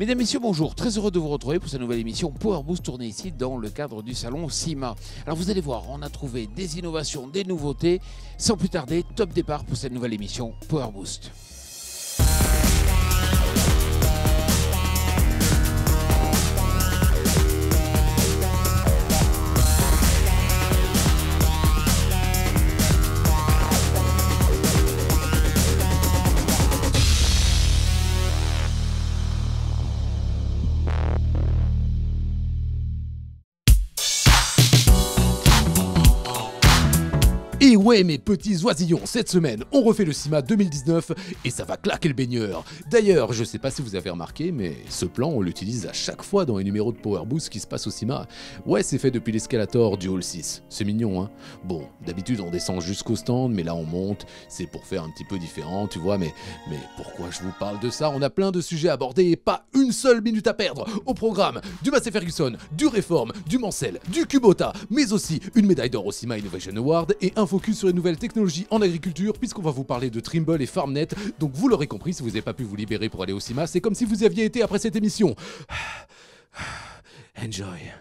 Mesdames, Messieurs, bonjour, très heureux de vous retrouver pour cette nouvelle émission Power Boost tournée ici dans le cadre du salon SIMA. Alors vous allez voir, on a trouvé des innovations, des nouveautés. Sans plus tarder, top départ pour cette nouvelle émission Power Boost. Et ouais mes petits oisillons, cette semaine on refait le SIMA 2019 et ça va claquer le baigneur. D'ailleurs, je sais pas si vous avez remarqué, mais ce plan on l'utilise à chaque fois dans les numéros de Power Boost qui se passent au SIMA. Ouais, c'est fait depuis l'escalator du hall 6, c'est mignon hein. Bon, d'habitude on descend jusqu'au stand, mais là on monte, c'est pour faire un petit peu différent, tu vois, mais pourquoi je vous parle de ça? On a plein de sujets à aborder et pas une seule minute à perdre. Au programme, du Massey Ferguson, du Reform, du Mansell, du Kubota, mais aussi une médaille d'or au SIMA Innovation Award et un focus sur les nouvelles technologies en agriculture puisqu'on va vous parler de Trimble et Farmnet. Donc vous l'aurez compris, si vous n'avez pas pu vous libérer pour aller au SIMA, c'est comme si vous y aviez été après cette émission. Enjoy.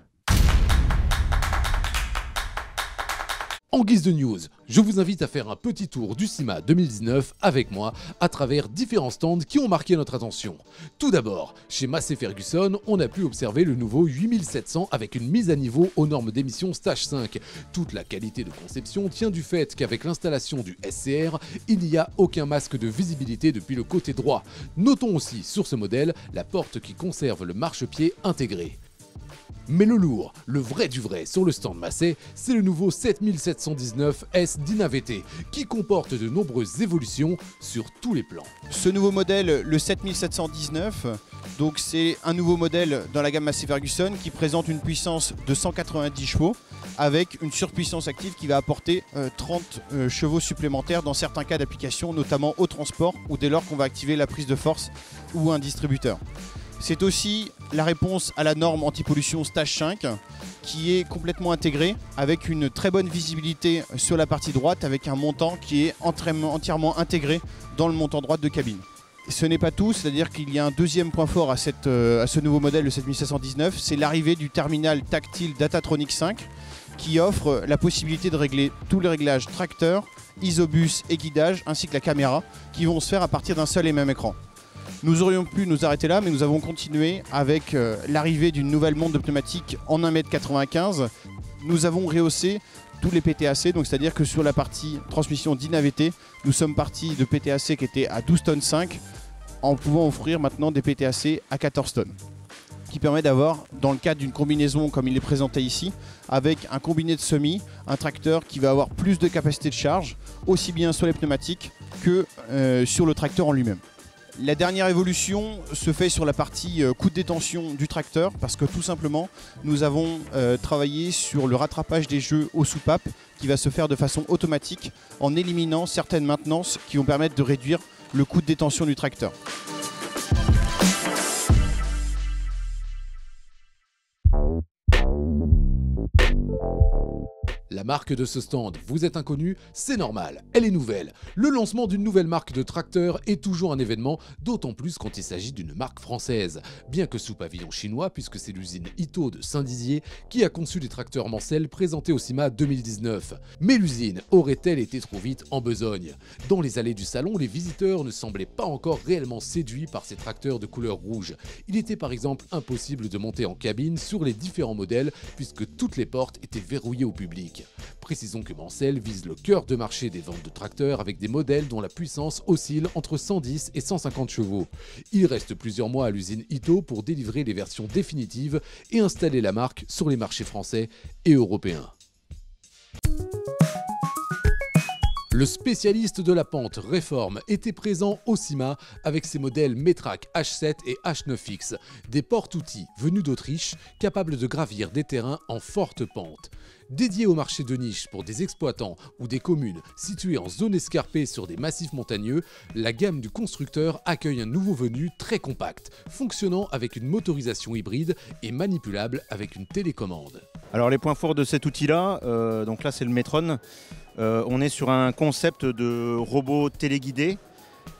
En guise de news, je vous invite à faire un petit tour du SIMA 2019 avec moi à travers différents stands qui ont marqué notre attention. Tout d'abord, chez Massey Ferguson, on a pu observer le nouveau 8700 avec une mise à niveau aux normes d'émission stage 5. Toute la qualité de conception tient du fait qu'avec l'installation du SCR, il n'y a aucun masque de visibilité depuis le côté droit. Notons aussi sur ce modèle la porte qui conserve le marchepied intégré. Mais le lourd, le vrai du vrai sur le stand Massey, c'est le nouveau 7719S DynaVT qui comporte de nombreuses évolutions sur tous les plans. Ce nouveau modèle, le 7719, donc c'est un nouveau modèle dans la gamme Massey Ferguson qui présente une puissance de 190 chevaux avec une surpuissance active qui va apporter 30 chevaux supplémentaires dans certains cas d'application, notamment au transport ou dès lors qu'on va activer la prise de force ou un distributeur. C'est aussi la réponse à la norme anti-pollution stage 5 qui est complètement intégrée avec une très bonne visibilité sur la partie droite avec un montant qui est entièrement intégré dans le montant droit de cabine. Ce n'est pas tout, c'est-à-dire qu'il y a un deuxième point fort à ce nouveau modèle, le 7719, c'est l'arrivée du terminal tactile Datatronic 5 qui offre la possibilité de régler tous les réglages tracteur, isobus et guidage ainsi que la caméra qui vont se faire à partir d'un seul et même écran. Nous aurions pu nous arrêter là, mais nous avons continué avec l'arrivée d'une nouvelle montre de pneumatique en 1,95 m. Nous avons rehaussé tous les PTAC, donc c'est-à-dire que sur la partie transmission DynaVT, nous sommes partis de PTAC qui était à 12,5 tonnes, en pouvant offrir maintenant des PTAC à 14 tonnes. Qui permet d'avoir, dans le cadre d'une combinaison comme il est présenté ici, avec un combiné de semis, un tracteur qui va avoir plus de capacité de charge, aussi bien sur les pneumatiques que sur le tracteur en lui-même. La dernière évolution se fait sur la partie coup de détention du tracteur parce que tout simplement nous avons travaillé sur le rattrapage des jeux aux soupapes qui va se faire de façon automatique en éliminant certaines maintenances qui vont permettre de réduire le coût de détention du tracteur. La marque de ce stand vous est inconnue, c'est normal, elle est nouvelle. Le lancement d'une nouvelle marque de tracteur est toujours un événement, d'autant plus quand il s'agit d'une marque française. Bien que sous pavillon chinois, puisque c'est l'usine Ito de Saint-Dizier qui a conçu les tracteurs Mansell présentés au SIMA 2019. Mais l'usine aurait-elle été trop vite en besogne? Dans les allées du salon, les visiteurs ne semblaient pas encore réellement séduits par ces tracteurs de couleur rouge. Il était par exemple impossible de monter en cabine sur les différents modèles puisque toutes les portes étaient verrouillées au public. Précisons que Mansell vise le cœur de marché des ventes de tracteurs avec des modèles dont la puissance oscille entre 110 et 150 chevaux. Il reste plusieurs mois à l'usine Ito pour délivrer les versions définitives et installer la marque sur les marchés français et européens. Le spécialiste de la pente Reform était présent au SIMA avec ses modèles Metrac H7 et H9X, des porte-outils venus d'Autriche capables de gravir des terrains en forte pente. Dédié au marché de niche pour des exploitants ou des communes situées en zone escarpée sur des massifs montagneux, la gamme du constructeur accueille un nouveau venu très compact, fonctionnant avec une motorisation hybride et manipulable avec une télécommande. Alors les points forts de cet outil-là, donc là c'est le Metron, on est sur un concept de robot téléguidé,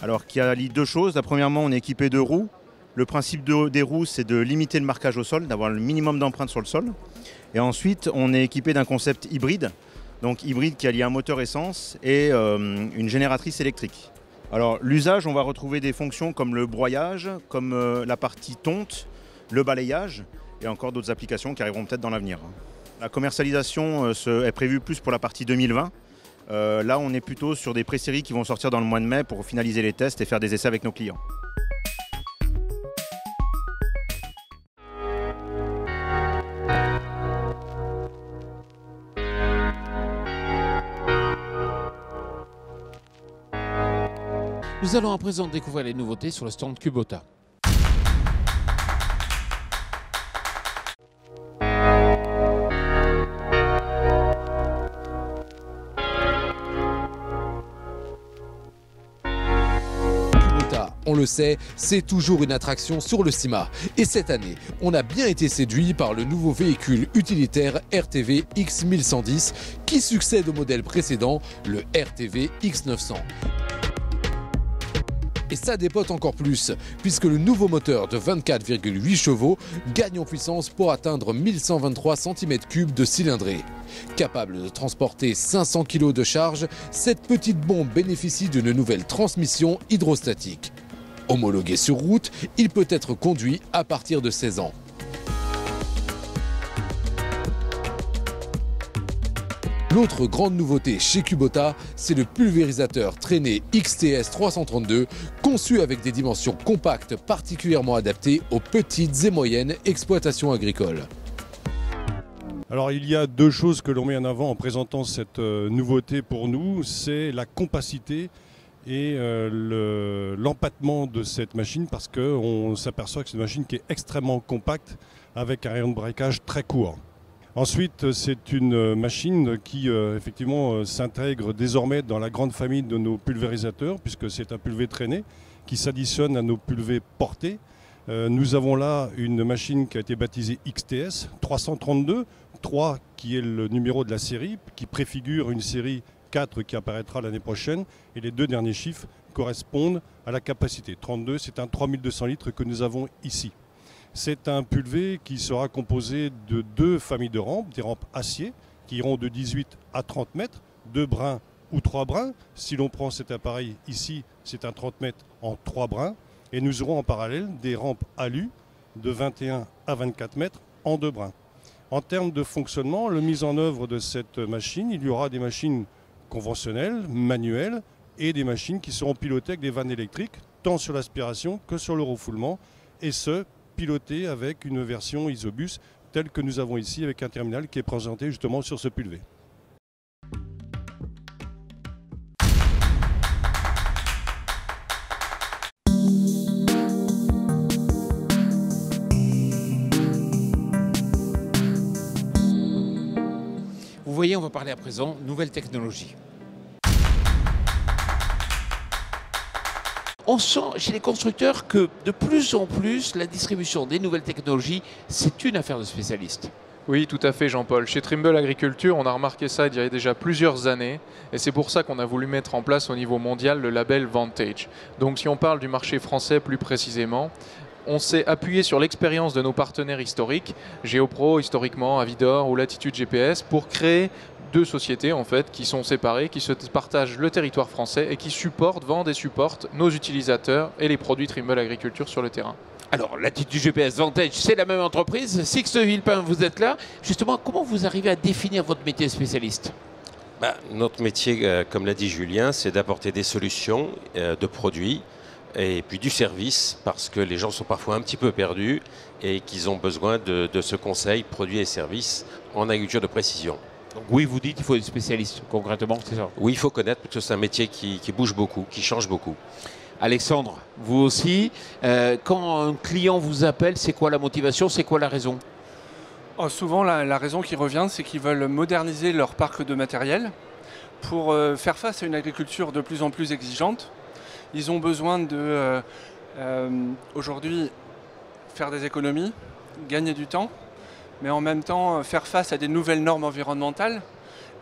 alors qui allie deux choses. La premièrement, on est équipé de roues. Le principe des roues, c'est de limiter le marquage au sol, d'avoir le minimum d'empreintes sur le sol. Et ensuite, on est équipé d'un concept hybride, donc hybride qui allie un moteur essence et une génératrice électrique. Alors l'usage, on va retrouver des fonctions comme le broyage, comme la partie tonte, le balayage et encore d'autres applications qui arriveront peut-être dans l'avenir. La commercialisation est prévue plus pour la partie 2020. Là, on est plutôt sur des pré-séries qui vont sortir dans le mois de mai pour finaliser les tests et faire des essais avec nos clients. Nous allons à présent découvrir les nouveautés sur le stand Kubota. On le sait, c'est toujours une attraction sur le SIMA. Et cette année, on a bien été séduit par le nouveau véhicule utilitaire RTV X1110 qui succède au modèle précédent, le RTV X900. Et ça dépote encore plus, puisque le nouveau moteur de 24,8 chevaux gagne en puissance pour atteindre 1123 cm3 de cylindrée. Capable de transporter 500 kg de charge, cette petite bombe bénéficie d'une nouvelle transmission hydrostatique. Homologué sur route, il peut être conduit à partir de 16 ans. L'autre grande nouveauté chez Kubota, c'est le pulvérisateur traîné XTS 332, conçu avec des dimensions compactes particulièrement adaptées aux petites et moyennes exploitations agricoles. Alors il y a deux choses que l'on met en avant en présentant cette nouveauté pour nous, c'est la compacité et l'empattement de cette machine, parce qu'on s'aperçoit que c'est une machine qui est extrêmement compacte avec un rayon de braquage très court. Ensuite, c'est une machine qui effectivement s'intègre désormais dans la grande famille de nos pulvérisateurs, puisque c'est un pulvé traîné qui s'additionne à nos pulvés portés. Nous avons là une machine qui a été baptisée XTS 332, 3 qui est le numéro de la série, qui préfigure une série 4 qui apparaîtra l'année prochaine, et les deux derniers chiffres correspondent à la capacité. 32, c'est un 3200 litres que nous avons ici. C'est un pulvé qui sera composé de deux familles de rampes, des rampes acier qui iront de 18 à 30 mètres, 2 brins ou 3 brins. Si l'on prend cet appareil ici, c'est un 30 mètres en 3 brins. Et nous aurons en parallèle des rampes alu de 21 à 24 mètres en 2 brins. En termes de fonctionnement, la mise en œuvre de cette machine, il y aura des machines conventionnelles, manuelles, et des machines qui seront pilotées avec des vannes électriques, tant sur l'aspiration que sur le refoulement, et ce, pilotées avec une version Isobus telle que nous avons ici, avec un terminal qui est présenté justement sur ce pulvé. Vous voyez, on va parler à présent nouvelles technologies. On sent chez les constructeurs que de plus en plus la distribution des nouvelles technologies, c'est une affaire de spécialistes. Oui, tout à fait, Jean-Paul. Chez Trimble Agriculture, on a remarqué ça il y a déjà plusieurs années, et c'est pour ça qu'on a voulu mettre en place au niveau mondial le label Vantage. Donc si on parle du marché français plus précisément, on s'est appuyé sur l'expérience de nos partenaires historiques, GeoPro historiquement, Avidor ou Latitude GPS, pour créer deux sociétés en fait qui sont séparées, qui se partagent le territoire français et qui supportent, vendent et supportent nos utilisateurs et les produits Trimble Agriculture sur le terrain. Alors Latitude GPS, Vantage, c'est la même entreprise. Sixte Villepin, vous êtes là. Justement, comment vous arrivez à définir votre métier spécialiste? Notre métier, comme l'a dit Julien, c'est d'apporter des solutions de produits et puis du service, parce que les gens sont parfois un petit peu perdus et qu'ils ont besoin de ce conseil produits et services en agriculture de précision. Donc oui, vous dites qu'il faut être spécialiste, concrètement, c'est ça? Oui, il faut connaître, parce que c'est un métier qui bouge beaucoup, qui change beaucoup. Alexandre, vous aussi, quand un client vous appelle, c'est quoi la motivation, c'est quoi la raison? Souvent, la raison qui revient, c'est qu'ils veulent moderniser leur parc de matériel pour faire face à une agriculture de plus en plus exigeante. Ils ont besoin de, aujourd'hui, faire des économies, gagner du temps, mais en même temps faire face à des nouvelles normes environnementales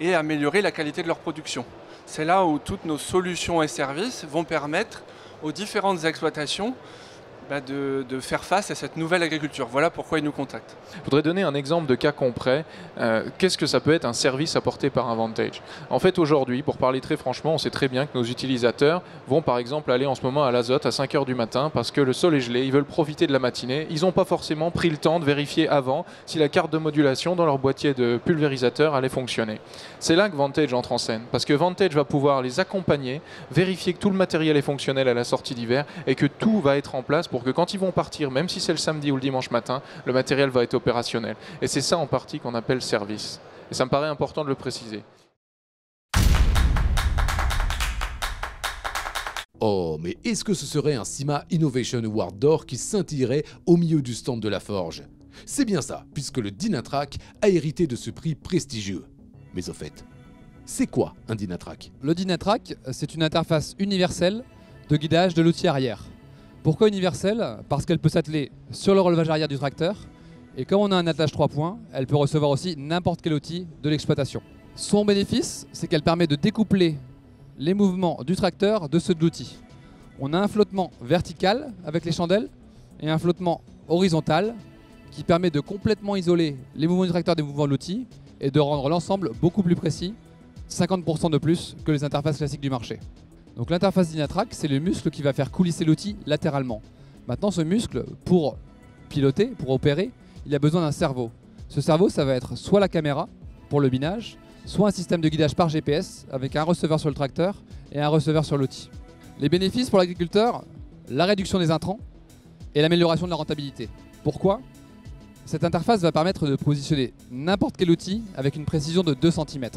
et améliorer la qualité de leur production. C'est là où toutes nos solutions et services vont permettre aux différentes exploitations de faire face à cette nouvelle agriculture. Voilà pourquoi ils nous contactent. Je voudrais donner un exemple de cas concret. Qu'est-ce que ça peut être un service apporté par un Vantage? En fait, aujourd'hui, pour parler très franchement, on sait très bien que nos utilisateurs vont par exemple aller en ce moment à l'azote à 5 h du matin parce que le sol est gelé, ils veulent profiter de la matinée, ils n'ont pas forcément pris le temps de vérifier avant si la carte de modulation dans leur boîtier de pulvérisateur allait fonctionner. C'est là que Vantage entre en scène, parce que Vantage va pouvoir les accompagner, vérifier que tout le matériel est fonctionnel à la sortie d'hiver et que tout va être en place pour que quand ils vont partir, même si c'est le samedi ou le dimanche matin, le matériel va être opérationnel. Et c'est ça en partie qu'on appelle service. Et ça me paraît important de le préciser. Oh, mais est-ce que ce serait un SIMA Innovation Award d'or qui scintillerait au milieu du stand de la forge? C'est bien ça, puisque le Dynatrac a hérité de ce prix prestigieux. Mais au fait, c'est quoi un Dynatrac? Le Dynatrac, c'est une interface universelle de guidage de l'outil arrière. Pourquoi universelle? Parce qu'elle peut s'atteler sur le relevage arrière du tracteur, et comme on a un attelage 3 points, elle peut recevoir aussi n'importe quel outil de l'exploitation. Son bénéfice, c'est qu'elle permet de découpler les mouvements du tracteur de ceux de l'outil. On a un flottement vertical avec les chandelles et un flottement horizontal qui permet de complètement isoler les mouvements du tracteur des mouvements de l'outil et de rendre l'ensemble beaucoup plus précis, 50% de plus que les interfaces classiques du marché. Donc l'interface Dynatrac, c'est le muscle qui va faire coulisser l'outil latéralement. Maintenant, ce muscle, pour piloter, pour opérer, il a besoin d'un cerveau. Ce cerveau, ça va être soit la caméra pour le binage, soit un système de guidage par GPS avec un receveur sur le tracteur et un receveur sur l'outil. Les bénéfices pour l'agriculteur, la réduction des intrants et l'amélioration de la rentabilité. Pourquoi? Cette interface va permettre de positionner n'importe quel outil avec une précision de 2 cm.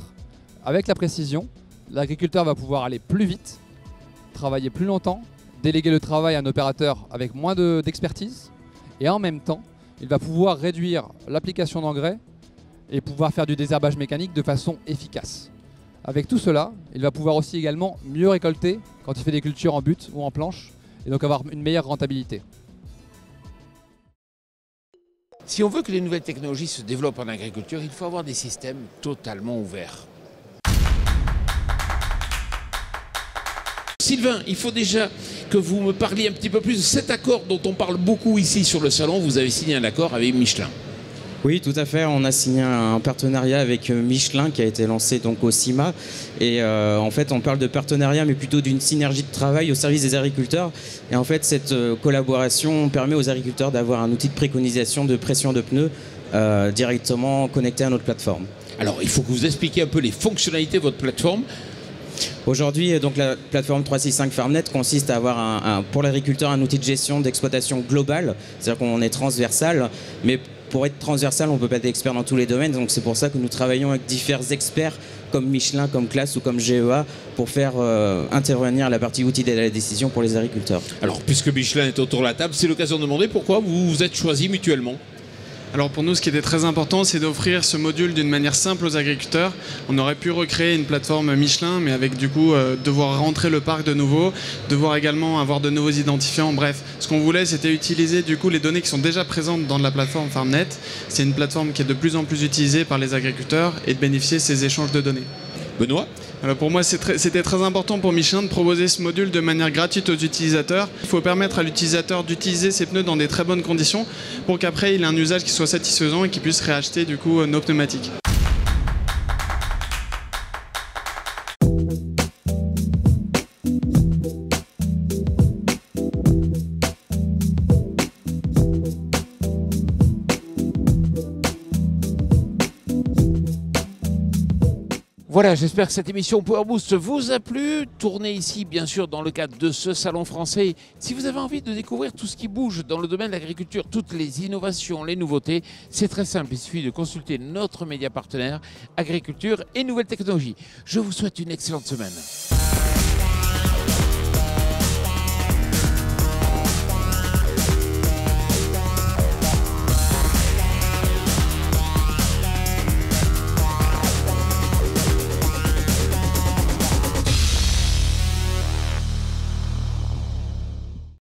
Avec la précision, l'agriculteur va pouvoir aller plus vite, travailler plus longtemps, déléguer le travail à un opérateur avec moins d'expertise, et en même temps, il va pouvoir réduire l'application d'engrais et pouvoir faire du désherbage mécanique de façon efficace. Avec tout cela, il va pouvoir aussi également mieux récolter quand il fait des cultures en butte ou en planche, et donc avoir une meilleure rentabilité. Si on veut que les nouvelles technologies se développent en agriculture, il faut avoir des systèmes totalement ouverts. Sylvain, il faut déjà que vous me parliez un petit peu plus de cet accord dont on parle beaucoup ici sur le salon. Vous avez signé un accord avec Michelin. Oui, tout à fait. On a signé un partenariat avec Michelin qui a été lancé donc au SIMA. Et en fait, on parle de partenariat, mais plutôt d'une synergie de travail au service des agriculteurs. Et en fait, cette collaboration permet aux agriculteurs d'avoir un outil de préconisation de pression de pneus directement connecté à notre plateforme. Alors, il faut que vous expliquiez un peu les fonctionnalités de votre plateforme. Aujourd'hui, donc la plateforme 365 Farmnet consiste à avoir pour l'agriculteur un outil de gestion d'exploitation globale, c'est-à-dire qu'on est transversal, mais pour être transversal, on ne peut pas être expert dans tous les domaines, donc c'est pour ça que nous travaillons avec divers experts comme Michelin, comme Claas ou comme GEA pour faire intervenir la partie outils de la décision pour les agriculteurs. Alors, puisque Michelin est autour de la table, c'est l'occasion de demander pourquoi vous vous êtes choisis mutuellement. Alors pour nous, ce qui était très important, c'est d'offrir ce module d'une manière simple aux agriculteurs. On aurait pu recréer une plateforme Michelin, mais avec du coup devoir rentrer le parc de nouveau, devoir également avoir de nouveaux identifiants. Bref, ce qu'on voulait, c'était utiliser du coup les données qui sont déjà présentes dans la plateforme Farmnet. C'est une plateforme qui est de plus en plus utilisée par les agriculteurs et de bénéficier de ces échanges de données. Benoît? Alors pour moi, c'était très important pour Michelin de proposer ce module de manière gratuite aux utilisateurs. Il faut permettre à l'utilisateur d'utiliser ses pneus dans des très bonnes conditions pour qu'après il ait un usage qui soit satisfaisant et qu'il puisse réacheter du coup nos pneumatiques. Voilà, j'espère que cette émission Power Boost vous a plu. Tournez ici, bien sûr, dans le cadre de ce salon français. Si vous avez envie de découvrir tout ce qui bouge dans le domaine de l'agriculture, toutes les innovations, les nouveautés, c'est très simple. Il suffit de consulter notre média partenaire, Agriculture et Nouvelles Technologies. Je vous souhaite une excellente semaine.